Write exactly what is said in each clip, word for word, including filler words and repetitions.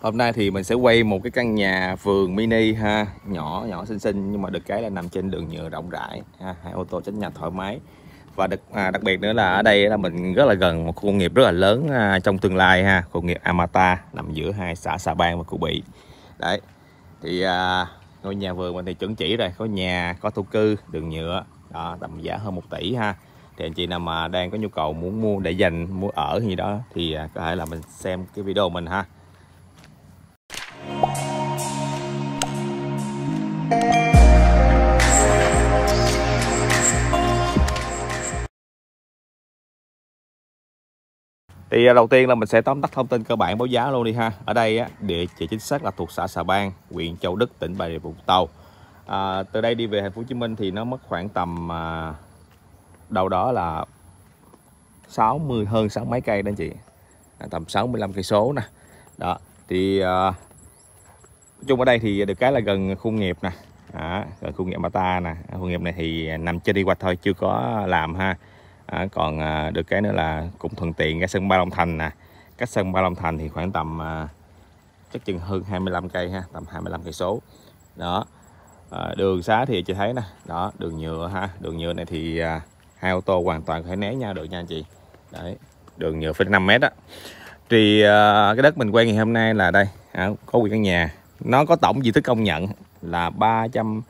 Hôm nay thì mình sẽ quay một cái căn nhà vườn mini ha, nhỏ nhỏ xinh xinh nhưng mà được cái là nằm trên đường nhựa rộng rãi ha, hai ô tô tránh nhập thoải mái. Và đặc, à, đặc biệt nữa là ở đây là mình rất là gần một khu công nghiệp rất là lớn à, trong tương lai ha, khu công nghiệp Amata nằm giữa hai xã Xà Bang và Cụ Bị. Đấy. Thì à, ngôi nhà vườn mình thì chuẩn chỉ rồi, có nhà, có thổ cư, đường nhựa, đó, tầm giá hơn một tỷ ha. Thì anh chị nào mà đang có nhu cầu muốn mua để dành, mua ở gì đó thì à, có thể là mình xem cái video mình ha. Thì đầu tiên là mình sẽ tóm tắt thông tin cơ bản báo giá luôn đi ha. Ở đây á, địa chỉ chính xác là thuộc xã Xà Bang, huyện Châu Đức, tỉnh Bà Rịa Vũng Tàu. À, từ đây đi về thành phố Hồ Chí Minh thì nó mất khoảng tầm à, đâu đó là sáu mươi hơn sáu mấy cây đó anh chị. À, tầm sáu mươi lăm cây số nè. Đó, thì à, nói chung ở đây thì được cái là gần khu nghiệp nè. À, gần khu nghiệp Amata nè. Khu nghiệp này thì nằm trên đi qua thôi, chưa có làm ha. À, còn à, được cái nữa là cũng thuận tiện ra sân bay Long Thành nè. Cách sân bay Long Thành thì khoảng tầm à, chắc chừng hơn hai mươi lăm cây ha, tầm hai mươi lăm cây số. Đó. À, đường xá thì chị thấy nè, đó, đường nhựa ha. Đường nhựa này thì à, hai ô tô hoàn toàn có thể né nhau được nha anh chị. Đấy, đường nhựa phải năm mét đó. Thì à, cái đất mình quay ngày hôm nay là đây, à, có một căn nhà. Nó có tổng diện tích công nhận là ba trăm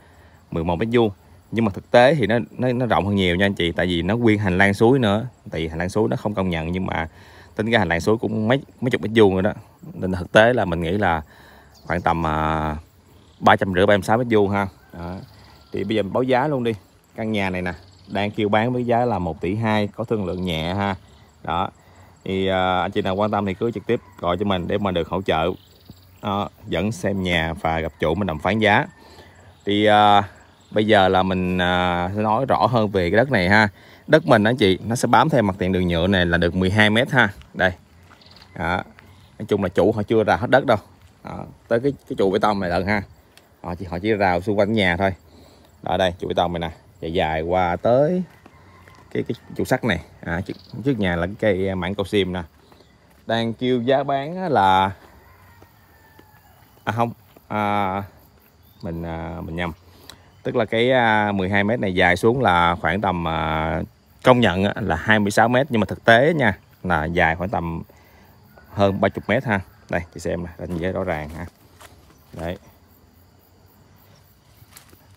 mười một mét vuông. Nhưng mà thực tế thì nó, nó nó rộng hơn nhiều nha anh chị, tại vì nó nguyên hành lang suối nữa. Tại hành lang suối nó không công nhận nhưng mà tính ra hành lang suối cũng mấy mấy chục mét vuông rồi đó. Nên thực tế là mình nghĩ là khoảng tầm ba trăm rưỡi ba trăm sáu mươi mét vuông ha. Đó. Thì bây giờ mình báo giá luôn đi. Căn nhà này nè đang kêu bán với giá là một tỷ hai, có thương lượng nhẹ ha. Đó. Thì à, anh chị nào quan tâm thì cứ trực tiếp gọi cho mình để mà được hỗ trợ. Đó. Dẫn xem nhà và gặp chủ mình đàm phán giá. Thì à, bây giờ là mình à, sẽ nói rõ hơn về cái đất này ha. Đất mình đó chị, nó sẽ bám theo mặt tiền đường nhựa này là được mười hai mét ha. Đây. Đó. Nói chung là chủ họ chưa rào hết đất đâu. Đó. Tới cái cái trụ bê tông này lần ha. Họ chỉ họ chỉ rào xung quanh nhà thôi. Đó đây, trụ bê tông này nè, dài dài qua tới cái cái trụ sắt này. À, trước, trước nhà là cái cây mảng cao sim nè. Đang kêu giá bán là à không, à, mình à, mình nhầm. Tức là cái mười hai mét này dài xuống là khoảng tầm công nhận là hai mươi sáu mét nhưng mà thực tế nha là dài khoảng tầm hơn ba mươi mét ha. Đây chị xem nè, đánh giá rõ ràng ha. Đấy.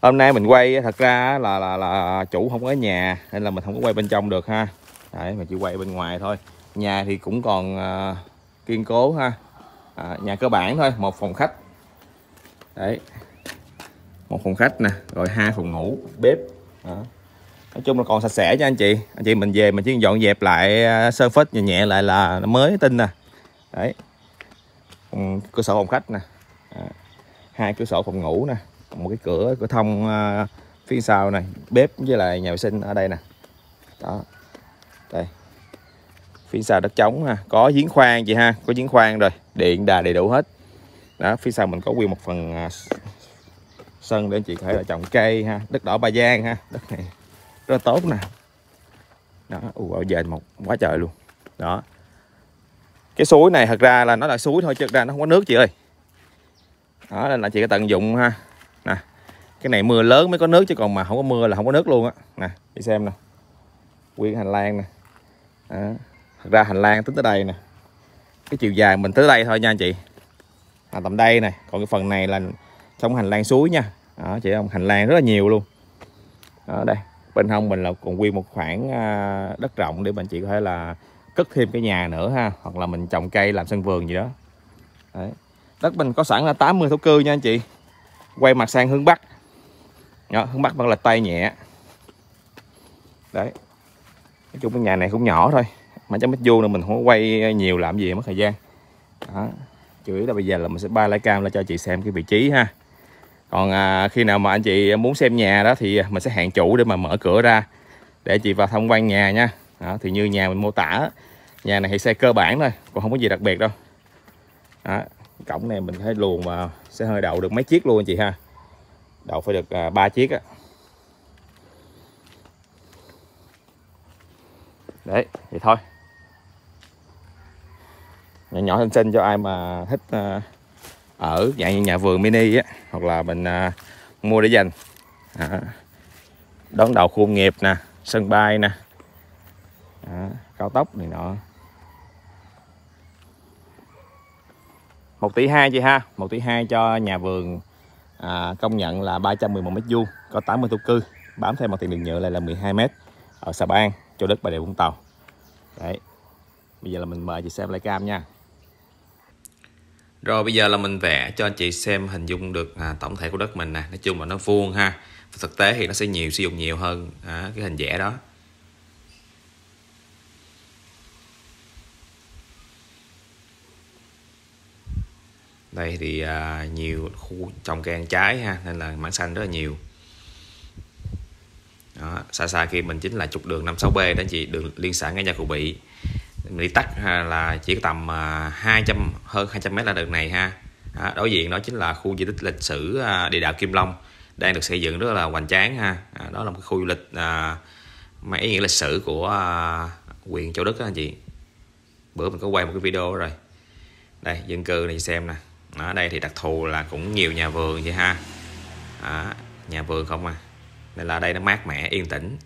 Hôm nay mình quay thật ra là là, là chủ không có nhà nên là mình không có quay bên trong được ha. Đấy, mình chỉ quay bên ngoài thôi. Nhà thì cũng còn uh, kiên cố ha. À, nhà cơ bản thôi, một phòng khách. Đấy. Một phòng khách nè, rồi hai phòng ngủ, bếp. Đó. Nói chung là còn sạch sẽ nha anh chị. Anh chị mình về mình chỉ dọn dẹp lại sơ phết nhẹ nhẹ lại là mới tinh nè. Đấy. Cửa sổ phòng khách nè. Đó. Hai cửa sổ phòng ngủ nè, một cái cửa cửa thông phía sau này, bếp với lại nhà vệ sinh ở đây nè. Đó. Đây. Phía sau đất trống ha, có giếng khoan chị ha, có giếng khoan rồi, điện đà đầy đủ hết. Đó, phía sau mình có nguyên một phần sân để anh chị có thể là trồng cây ha, đất đỏ Ba Giang ha, đất này rất là tốt nè. Đó, ủa về một quá trời luôn. Đó. Cái suối này thật ra là nó là suối thôi chứ thật ra nó không có nước chị ơi. Đó nên là chị có tận dụng ha. Nè. Cái này mưa lớn mới có nước chứ còn mà không có mưa là không có nước luôn á. Nè, chị xem nè. Nguyên hành lang nè. Đó. Thật ra hành lang tính tới đây nè. Cái chiều dài mình tới đây thôi nha anh chị. À, tầm đây này, còn cái phần này là trong hành lang suối nha. Đó, chị không, hành lang rất là nhiều luôn. Ở đây bên hông mình là còn quy một khoảng đất rộng để mình chị có thể là cất thêm cái nhà nữa ha, hoặc là mình trồng cây làm sân vườn gì đó. Đấy. Đất mình có sẵn là tám mươi thổ cư nha anh chị. Quay mặt sang hướng bắc. Đó, hướng bắc vẫn là tây nhẹ. Đấy. Nói chung cái nhà này cũng nhỏ thôi, mà trăm mét vuông nên mình không có quay nhiều làm gì mất thời gian. Đó. Chủ yếu là bây giờ là mình sẽ bay lại cam là cho chị xem cái vị trí ha. Còn à, khi nào mà anh chị muốn xem nhà đó thì mình sẽ hẹn chủ để mà mở cửa ra để chị vào tham quan nhà nha. Đó, thì như nhà mình mô tả, nhà này thì xây cơ bản thôi, còn không có gì đặc biệt đâu. Đó, cổng này mình thấy luồn mà sẽ hơi đậu được mấy chiếc luôn anh chị ha. Đậu phải được ba à, chiếc á. Đấy, vậy thôi. Nhỏ nhỏ xinh xinh cho ai mà thích uh, ở dạng như nhà vườn mini á, hoặc là mình à, mua để dành à, đón đầu khu công nghiệp nè, sân bay nè, à, cao tốc này nọ. Một tỷ hai chị ha, một tỷ hai cho nhà vườn à, công nhận là ba trăm mười một mét vuông, có tám mươi thổ cư, bám theo mặt tiền đường nhựa lại là mười hai mét, ở Xà Bang, Châu Đức, Bà Rịa Vũng Tàu. Đấy, bây giờ là mình mời chị xem flycam nha. Rồi bây giờ là mình vẽ cho anh chị xem hình dung được à, tổng thể của đất mình nè. Nói chung là nó vuông ha, và thực tế thì nó sẽ nhiều, sử dụng nhiều hơn à, cái hình vẽ đó. Đây thì à, nhiều khu trồng cây ăn trái ha, nên là mảng xanh rất là nhiều. Đó, xa xa kia mình chính là trục đường năm mươi sáu B đó chị, đường liên xã ngay nhà cụ Bị. Mình đi tắt ha, là chỉ tầm hai trăm hơn hai trăm mét là đường này ha. Đó, đối diện đó chính là khu di tích lịch sử địa đạo Kim Long, đang được xây dựng rất là hoành tráng ha. Đó là một khu du lịch à, mà ý nghĩa lịch sử của à, huyện Châu Đức đó anh chị. Bữa mình có quay một cái video rồi. Đây dân cư này xem nè. Ở đây thì đặc thù là cũng nhiều nhà vườn vậy ha. Đó, nhà vườn không à. Nên là đây nó mát mẻ, yên tĩnh.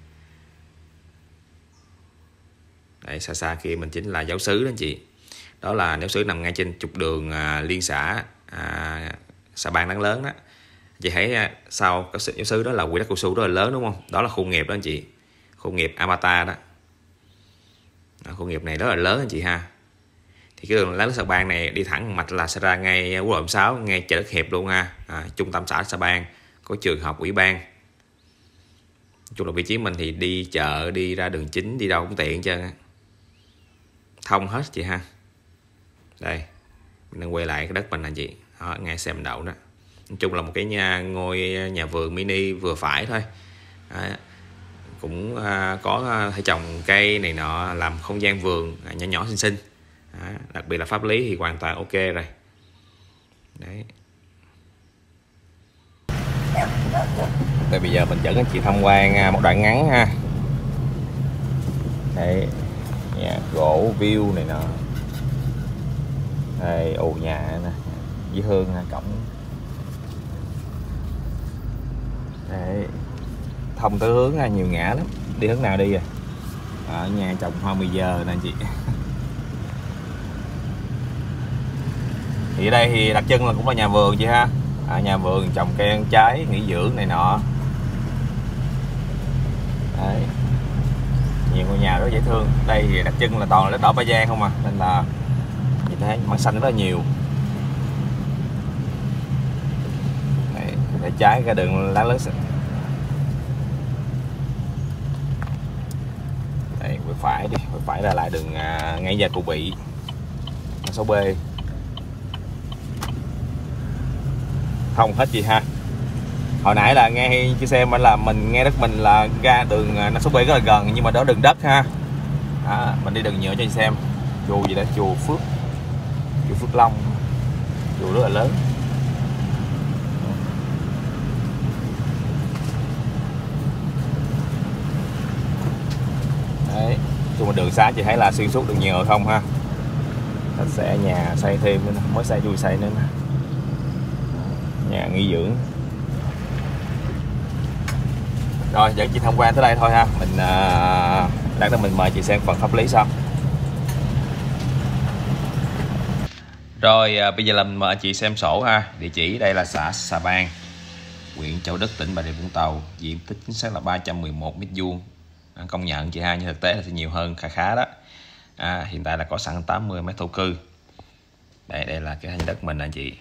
Đây, xa xa kia mình chính là giáo xứ đó anh chị. Đó là giáo xứ nằm ngay trên trục đường à, liên xã à, Xà Bang đáng lớn đó. Chị thấy à, sau cái giáo xứ đó là quỹ đất cao su rất là lớn đúng không? Đó là khu nghiệp đó anh chị. Khu nghiệp Amata đó. Đó, khu nghiệp này rất là lớn anh chị ha. Thì cái đường lát Xà Bang này đi thẳng mạch là sẽ ra ngay quốc lộ sáu, ngay chợ Đức Hiệp luôn ha. À, trung tâm xã Xà Bang, có trường học, ủy ban. Chung là vị trí mình thì đi chợ, đi ra đường chính, đi đâu cũng tiện chứ, thông hết chị ha. Đây mình đang quay lại cái đất mình là chị. Đó, ngay xem đậu đó. Nói chung là một cái nhà, ngôi nhà vườn mini vừa phải thôi. Đó, cũng à, có thể trồng cây này nọ, làm không gian vườn à, nhỏ nhỏ xinh xinh. Đó, đặc biệt là pháp lý thì hoàn toàn ok rồi. Đấy. Đây bây giờ mình dẫn anh chị tham quan một đoạn ngắn ha. Đây, nhà gỗ view này nọ. Đây, ồ nhà nè, với hương ha, cổng. Đây, thông tới hướng ha, nhiều ngã lắm. Đi hướng nào đi rồi. Ở nhà trồng hoa mười giờ nè anh chị. Thì ở đây thì đặc trưng là cũng là nhà vườn chị ha. À, nhà vườn trồng cây ăn trái, nghỉ dưỡng này nọ. Đấy, nhiều ngôi nhà rất dễ thương. Đây thì đặc trưng là toàn là đất đỏ Ba Giang không à, nên là nhìn thấy mảng xanh rất là nhiều. Đấy, để trái ra đường lá lớn. Đây, quẹo phải đi, quẹo phải ra lại đường à, ngay nhà cụ Bị sáu B. Không hết gì ha. Hồi nãy là nghe chia sẻ mình là mình nghe đất mình là ra đường năm mươi sáu B rất là gần, nhưng mà đó đường đất ha. Đó, mình đi đường nhựa cho anh xem. Chùa gì đó, chùa Phước, chùa Phước Long, chùa rất là lớn. Đấy, chung mà đường xá chị thấy là xuyên suốt đường nhựa không ha. Mình sẽ nhà xây thêm nữa, mới xây vui xây nữa nè. Nhà nghỉ dưỡng. Rồi dẫn chị tham quan tới đây thôi ha. Mình uh, đang đó mình mời chị xem phần pháp lý sau. Rồi uh, bây giờ là mình mời chị xem sổ ha. Địa chỉ đây là xã Xà Bang, huyện Châu Đức, tỉnh Bà Rịa Vũng Tàu. Diện tích chính xác là ba trăm mười một mét vuông. Công nhận chị ha, nhưng thực tế là sẽ nhiều hơn khá khá đó. À, hiện tại là có sẵn tám mươi mét thổ cư. Đây đây là cái hình đất mình anh chị.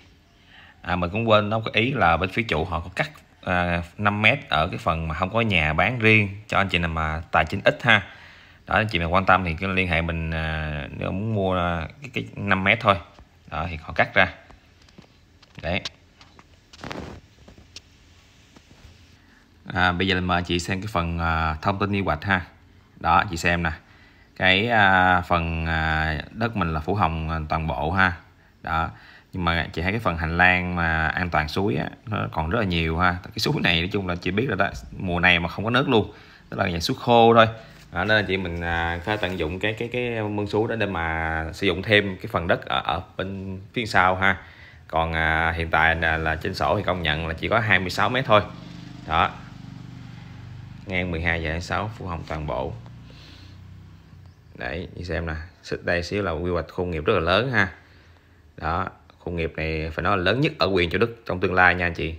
À, mình cũng quên nó có ý là bên phía chủ họ có cắt à, năm mét ở cái phần mà không có nhà bán riêng cho anh chị nào mà tài chính ít ha. Đó, anh chị nào quan tâm thì cứ liên hệ mình à, nếu muốn mua à, cái, cái năm mét thôi. Đó thì họ cắt ra. Đấy. À, bây giờ mình mời chị xem cái phần à, thông tin quy hoạch ha. Đó chị xem nè. Cái à, phần à, đất mình là phủ hồng toàn bộ ha. Đó. Nhưng mà chị thấy cái phần hành lang mà an toàn suối á, nó còn rất là nhiều ha. Cái suối này nói chung là chị biết là đó, mùa này mà không có nước luôn, tức là nhà suối khô thôi. À, nên là chị mình à, có tận dụng cái cái cái mương suối đó để mà sử dụng thêm cái phần đất ở, ở bên phía sau ha. Còn à, hiện tại là, là trên sổ thì công nhận là chỉ có hai mươi sáu mét thôi. Đó. Ngang mười hai giờ hai mươi sáu, phủ hồng toàn bộ. Đấy, đi xem nè, xích đây xíu là quy hoạch khu nghiệp rất là lớn ha. Đó, khu nghiệp này phải nói là lớn nhất ở huyện Châu Đức trong tương lai nha anh chị.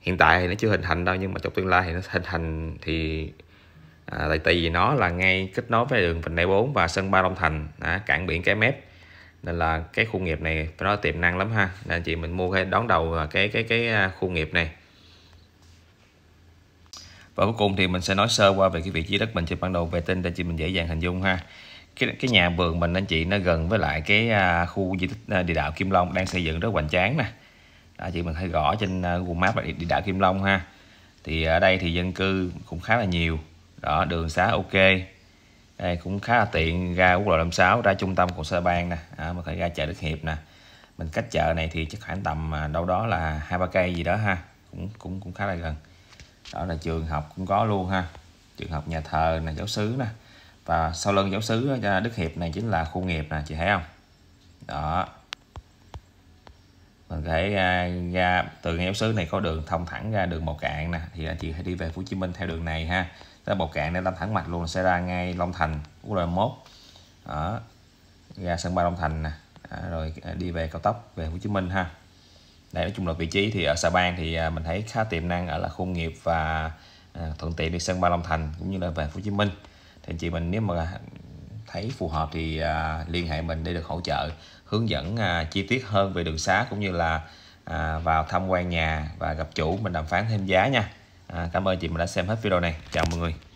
Hiện tại thì nó chưa hình thành đâu, nhưng mà trong tương lai thì nó hình thành thì à, tại tại vì nó là ngay kết nối với đường Vành Đai bốn và sân bay Long Thành, à, cảng biển Cái Mép, nên là cái khu nghiệp này phải nói tiềm năng lắm ha. Nên anh chị mình mua cái đón đầu cái cái cái khu nghiệp này. Và cuối cùng thì mình sẽ nói sơ qua về cái vị trí đất mình trên bản đồ vệ tinh để chị mình dễ dàng hình dung ha. Cái cái nhà vườn mình anh chị nó gần với lại cái à, khu di tích à, địa đạo Kim Long đang xây dựng rất hoành tráng nè. Đó, chị mình thấy rõ trên Google Maps là địa đạo Kim Long ha. Thì ở đây thì dân cư cũng khá là nhiều. Đó, đường xá ok. Đây cũng khá là tiện, ra quốc lộ năm mươi sáu, ra trung tâm của Xà Bang nè, à, mình phải ra chợ Đức Hiệp nè. Mình cách chợ này thì chắc khoảng tầm đâu đó là hai ba cây gì đó ha. Cũng cũng cũng khá là gần. Đó là trường học cũng có luôn ha. Trường học, nhà thờ nè, giáo xứ nè. Và sau lưng giáo xứ Đức Hiệp này chính là khu nghiệp nè, chị thấy không? Đó. Mình thấy ra từ giáo xứ này có đường thông thẳng ra đường Bầu Cạn nè, thì anh chị hãy đi về Hồ Chí Minh theo đường này ha. Tới Bầu Cạn nên làm thẳng mặt luôn sẽ ra ngay Long Thành, quốc lộ một. Đó. Ra sân bay Long Thành nè, rồi đi về cao tốc về Hồ Chí Minh ha. Đây, nói chung là vị trí thì ở Xà Bang thì mình thấy khá tiềm năng ở là khu nghiệp và thuận tiện đi sân bay Long Thành cũng như là về Hồ Chí Minh. Thì anh chị mình nếu mà thấy phù hợp thì à, liên hệ mình để được hỗ trợ hướng dẫn à, chi tiết hơn về đường xá cũng như là à, vào tham quan nhà và gặp chủ mình đàm phán thêm giá nha. À, cảm ơn chị mình đã xem hết video này. Chào mọi người.